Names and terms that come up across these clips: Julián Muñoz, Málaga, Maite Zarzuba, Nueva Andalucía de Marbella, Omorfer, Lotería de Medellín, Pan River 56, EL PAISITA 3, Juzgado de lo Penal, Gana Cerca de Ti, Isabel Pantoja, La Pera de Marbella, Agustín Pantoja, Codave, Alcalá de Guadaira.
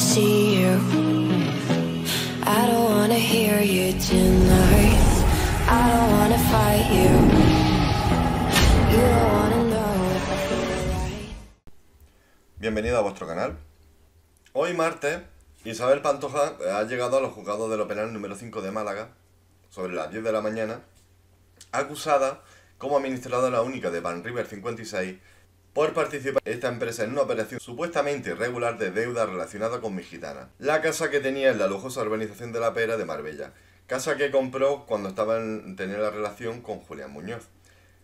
wanna see you. I don't wanna hear you tonight. I don't wanna fight you. You don't wanna know if I feel right. Bienvenido a vuestro canal. Hoy martes, Isabel Pantoja ha llegado a los Juzgados de lo Penal número 5 de Málaga, sobre las 10 de la mañana, acusada como administradora única de Pan River 56 por participar esta empresa en una operación supuestamente irregular de deuda relacionada con Mexicana, la casa que tenía en la lujosa urbanización de La Pera de Marbella, casa que compró cuando estaba tenía la relación con Julián Muñoz.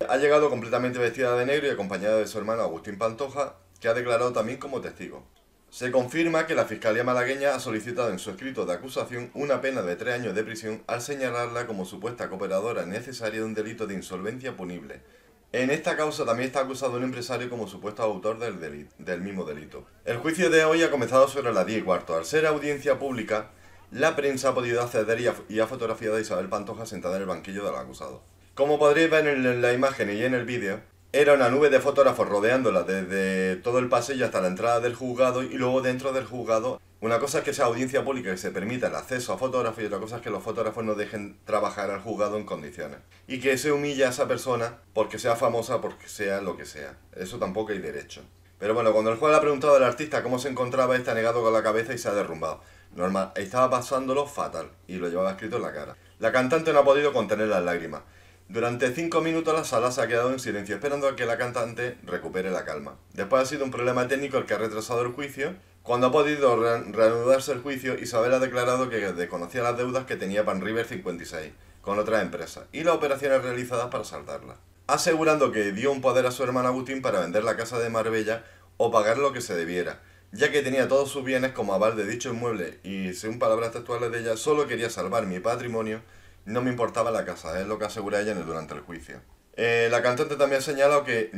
Ha llegado completamente vestida de negro y acompañada de su hermano Agustín Pantoja, que ha declarado también como testigo. Se confirma que la Fiscalía malagueña ha solicitado en su escrito de acusación una pena de 3 años de prisión al señalarla como supuesta cooperadora necesaria de un delito de insolvencia punible. En esta causa también está acusado un empresario como supuesto autor del mismo delito. El juicio de hoy ha comenzado sobre las 10:15. Al ser audiencia pública, la prensa ha podido acceder y ha fotografiado a Isabel Pantoja sentada en el banquillo del acusado. Como podréis ver en la imagen y en el vídeo, era una nube de fotógrafos rodeándola desde todo el pasillo hasta la entrada del juzgado y luego dentro del juzgado. Una cosa es que sea audiencia pública y se permita el acceso a fotógrafos y otra cosa es que los fotógrafos no dejen trabajar al juzgado en condiciones. Y que se humilla a esa persona porque sea famosa, porque sea lo que sea. Eso tampoco hay derecho. Pero bueno, cuando el juez le ha preguntado al artista cómo se encontraba, está negado con la cabeza y se ha derrumbado. Normal, estaba pasándolo fatal y lo llevaba escrito en la cara. La cantante no ha podido contener las lágrimas. Durante 5 minutos la sala se ha quedado en silencio, esperando a que la cantante recupere la calma. Después ha sido un problema técnico el que ha retrasado el juicio. Cuando ha podido reanudarse el juicio, Isabel ha declarado que desconocía las deudas que tenía Pan River 56 con otras empresas y las operaciones realizadas para saldarlas, asegurando que dio un poder a su hermano Agustín para vender la casa de Marbella o pagar lo que se debiera, ya que tenía todos sus bienes como aval de dicho inmueble y, según palabras textuales de ella, solo quería salvar mi patrimonio. No me importaba la casa, es lo que asegura ella durante el juicio. La cantante también ha señalado que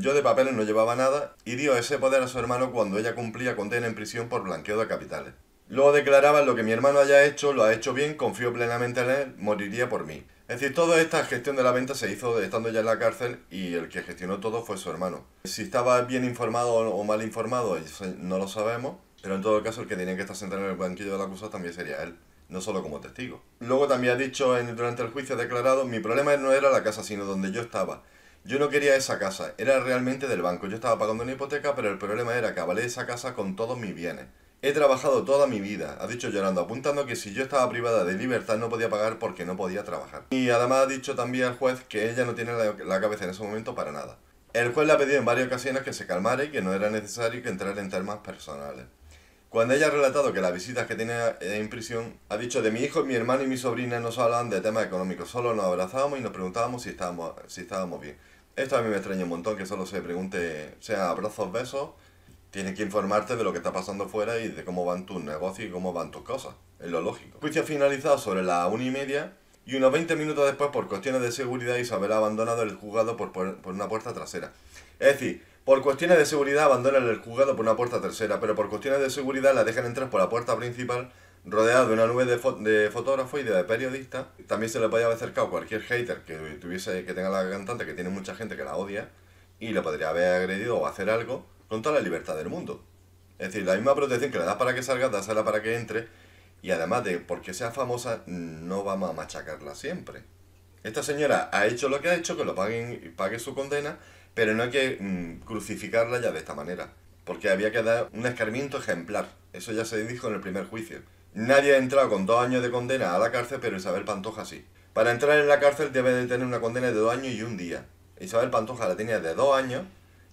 yo de papeles no llevaba nada y dio ese poder a su hermano cuando ella cumplía condena en prisión por blanqueo de capitales. Luego declaraba: lo que mi hermano haya hecho, lo ha hecho bien, confío plenamente en él, moriría por mí. Es decir, toda esta gestión de la venta se hizo estando ya en la cárcel y el que gestionó todo fue su hermano. Si estaba bien informado o mal informado, no lo sabemos, pero en todo caso el que tenía que estar sentado en el banquillo del acusado también sería él. No solo como testigo. Luego también ha dicho durante el juicio, ha declarado: mi problema no era la casa, sino donde yo estaba. Yo no quería esa casa, era realmente del banco. Yo estaba pagando una hipoteca, pero el problema era que avalé esa casa con todos mis bienes. He trabajado toda mi vida, ha dicho llorando, apuntando que si yo estaba privada de libertad no podía pagar porque no podía trabajar. Y además ha dicho también al juez que ella no tiene la cabeza en ese momento para nada. El juez le ha pedido en varias ocasiones que se calmara y que no era necesario que entrara en temas personales. Cuando ella ha relatado que las visitas que tenía en prisión, ha dicho: de mi hijo, mi hermano y mi sobrina no se hablaban de temas económicos, solo nos abrazábamos y nos preguntábamos si estábamos bien. Esto a mí me extraña un montón, que solo se pregunte, sean abrazos, besos. Tienes que informarte de lo que está pasando fuera y de cómo van tus negocios y cómo van tus cosas, es lo lógico. El juicio ha finalizado sobre las 1:30 y unos 20 minutos después, por cuestiones de seguridad, Isabel ha abandonado el juzgado por una puerta trasera. Es decir, por cuestiones de seguridad abandonan el juzgado por una puerta trasera, pero por cuestiones de seguridad la dejan entrar por la puerta principal, rodeada de una nube de fotógrafos y de periodistas. También se le podía haber acercado cualquier hater que tenga la cantante, que tiene mucha gente que la odia, y le podría haber agredido o hacer algo con toda la libertad del mundo. Es decir, la misma protección que le das para que salga, dásela para que entre, y además de porque sea famosa, no vamos a machacarla siempre. Esta señora ha hecho lo que ha hecho, que lo pague su condena, pero no hay que crucificarla ya de esta manera, porque había que dar un escarmiento ejemplar. Eso ya se dijo en el primer juicio. Nadie ha entrado con 2 años de condena a la cárcel, pero Isabel Pantoja sí. Para entrar en la cárcel debe de tener una condena de 2 años y 1 día. Isabel Pantoja la tenía de 2 años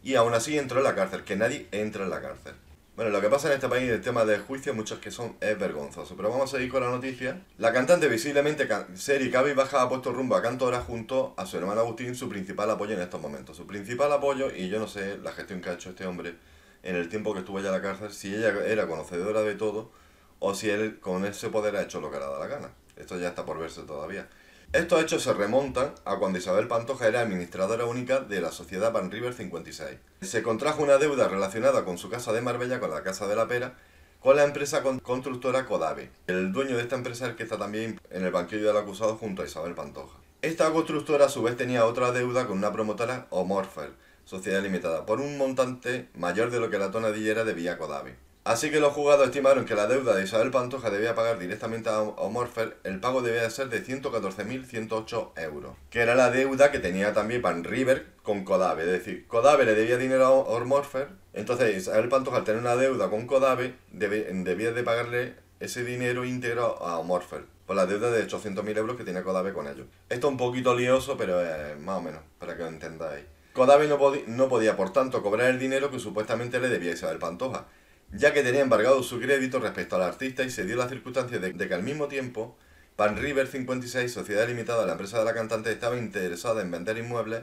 y aún así entró en la cárcel, que nadie entra en la cárcel. Bueno, lo que pasa en este país, el tema de juicio, muchos que son, es vergonzoso. Pero vamos a seguir con la noticia. La cantante, visiblemente seria y cabizbaja, ha puesto rumbo a Cantora junto a su hermano Agustín, su principal apoyo en estos momentos. Su principal apoyo, y yo no sé la gestión que ha hecho este hombre en el tiempo que estuvo allá en la cárcel, si ella era conocedora de todo o si él con ese poder ha hecho lo que le ha dado la gana. Esto ya está por verse todavía. Estos hechos se remontan a cuando Isabel Pantoja era administradora única de la sociedad Pan River 56. Se contrajo una deuda relacionada con su casa de Marbella, con la casa de La Pera, con la empresa constructora Codave. El dueño de esta empresa es el que está también en el banquillo del acusado junto a Isabel Pantoja. Esta constructora a su vez tenía otra deuda con una promotora, Omorfer, Sociedad Limitada, por un montante mayor de lo que la tonadillera debía a Codave. Así que los juzgados estimaron que la deuda de Isabel Pantoja debía pagar directamente a Omorfer. El pago debía ser de 114.108 euros, que era la deuda que tenía también Pan River con Codave. Es decir, Codave le debía dinero a Omorfer, entonces Isabel Pantoja, al tener una deuda con Codave, debía de pagarle ese dinero íntegro a Omorfer, por la deuda de 800.000 euros que tenía Codave con ellos. Esto es un poquito lioso, pero más o menos, para que lo entendáis. Codave no podía, por tanto, cobrar el dinero que supuestamente le debía Isabel Pantoja, ya que tenía embargado su crédito respecto al artista, y se dio la circunstancia de que al mismo tiempo Pan River 56, sociedad limitada, la empresa de la cantante, estaba interesada en vender inmuebles,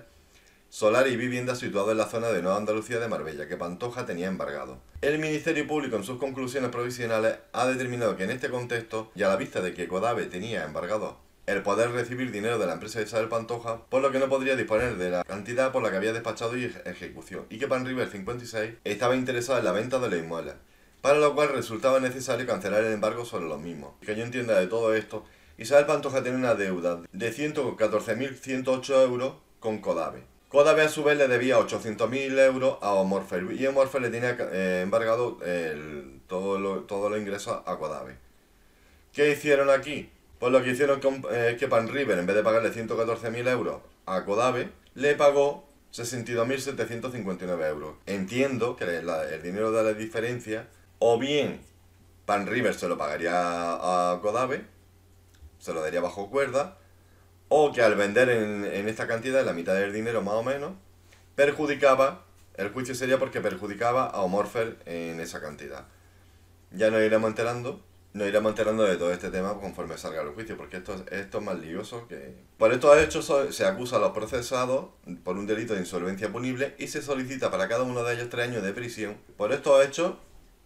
solar y viviendas situados en la zona de Nueva Andalucía de Marbella, que Pantoja tenía embargado. El Ministerio Público, en sus conclusiones provisionales, ha determinado que en este contexto, y a la vista de que Codave tenía embargado el poder recibir dinero de la empresa de Isabel Pantoja, por lo que no podría disponer de la cantidad por la que había despachado y ejecución, y que Pan River 56 estaba interesado en la venta de los inmuebles, para lo cual resultaba necesario cancelar el embargo sobre los mismos. Que yo entienda de todo esto, Isabel Pantoja tenía una deuda de 114.108 euros con Codave. Codave a su vez le debía 800.000 euros a Omorfer, y Omorfer le tenía embargado todo lo ingresos a Codave. ¿Qué hicieron aquí? Pues lo que hicieron es que Pan River, en vez de pagarle 114.000 euros a Codave, le pagó 62.759 euros. Entiendo que el dinero de la diferencia, o bien Pan River se lo pagaría a Codave, se lo daría bajo cuerda, o que al vender en esta cantidad, la mitad del dinero más o menos, perjudicaba, el juicio sería porque perjudicaba a Omorfer en esa cantidad. Ya nos iremos enterando de todo este tema conforme salga el juicio, porque esto es más lioso que... Por estos hechos se acusa a los procesados por un delito de insolvencia punible, y se solicita para cada uno de ellos 3 años de prisión. Por estos hechos,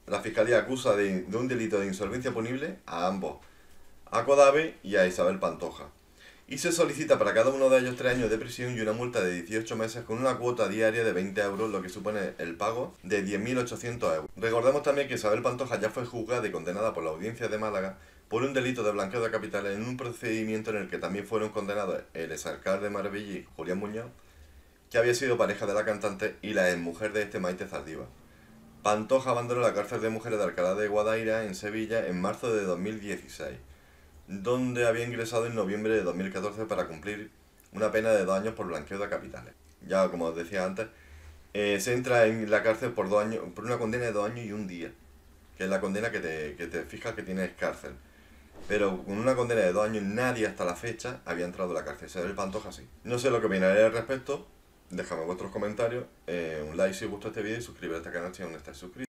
la Fiscalía acusa de un delito de insolvencia punible a ambos, a Codave y a Isabel Pantoja. Y se solicita para cada uno de ellos 3 años de prisión y una multa de 18 meses con una cuota diaria de 20 euros, lo que supone el pago de 10.800 euros. Recordemos también que Isabel Pantoja ya fue juzgada y condenada por la Audiencia de Málaga por un delito de blanqueo de capitales, en un procedimiento en el que también fueron condenados el exalcalde de Marbella, Julián Muñoz, que había sido pareja de la cantante, y la exmujer de este, Maite Zarzuba. Pantoja abandonó la cárcel de mujeres de Alcalá de Guadaira, en Sevilla, en marzo de 2016, donde había ingresado en noviembre de 2014 para cumplir una pena de 2 años por blanqueo de capitales. Ya, como os decía antes, se entra en la cárcel por una condena de 2 años y 1 día, que es la condena que te fijas que tienes cárcel. Pero con una condena de 2 años nadie hasta la fecha había entrado a la cárcel. Se ve el Pantoja así. No sé lo que opinaréis al respecto. Dejadme vuestros comentarios, un like si os gustó este vídeo y suscribiros a este canal si aún no estáis suscritos.